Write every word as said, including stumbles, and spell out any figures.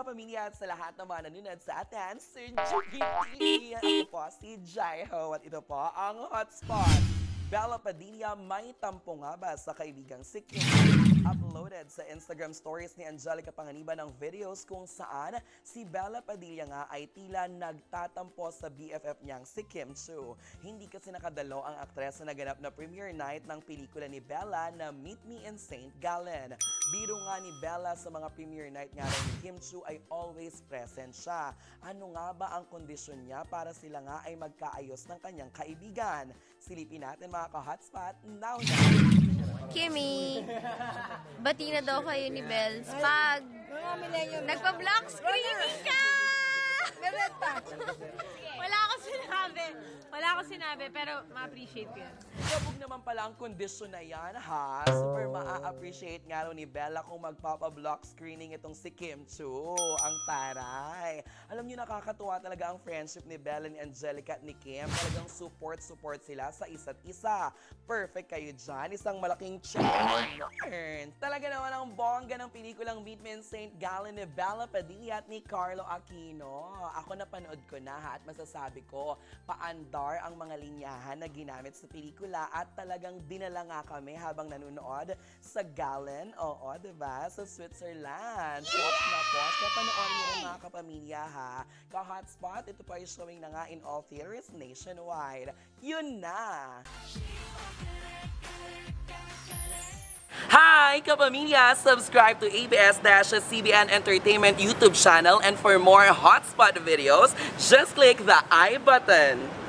kapamilya at sa lahat ng mga nanunod sa atin, Sir G P T. Ako po si Jaiho at ito po ang Hotspot. Bela Padilla, may tampo nga ba sa kaibigang si Kim? Uploaded sa Instagram stories ni Angelica Panganiban ng videos kung saan si Bela Padilla nga ay tila nagtatampo sa B F F niyang si Kim Chiu. Hindi kasi nakadalo ang aktres na naganap na premiere night ng pelikula ni Bela na Meet Me in Saint Gallen. Biro nga ni Bela sa mga premiere night nga ni Kim Chiu ay always present siya. Ano nga ba ang kondisyon niya para sila nga ay magkaayos ng kanyang kaibigan? Silipin natin mga ka-hotspot now na! Kimmy! Bati na daw kayo ni Bells pag nagpa-block screening ka! Wala ako sinabi. Wala ako sinabi, pero ma-appreciate ko yan. Sabog naman pala ang kondisyon na yan, ha? Super ma-appreciate nga ni Bela kung magpapa-block screening itong si Kim Chiu. Ang taray. Alam niyo, nakakatuwa talaga ang friendship ni Bela, ni Angelica at ni Kim. Talagang support-support sila sa isa't isa. Perfect kayo dyan. Isang malaking challenge. Talaga naman ang bongga ng pelikulang Meet Me in Saint Gallen ni Bela Padilla at ni Carlo Aquino. Ako napanood ko na, ha, at masasabi ko, paandar ang mga linyahan na ginamit sa pelikula at talagang dinala nga kami habang nanonood sa Gallen, oo, diba? Sa Switzerland. Pop na pop, napanood niyo mga kapamilya, ha? Ka-hotspot, ito pa yung showing na nga in all theaters nationwide. Yun na! Hi, kapamilya! Subscribe to A B S C B N Entertainment YouTube channel, and for more Hotspot videos, just click the I button.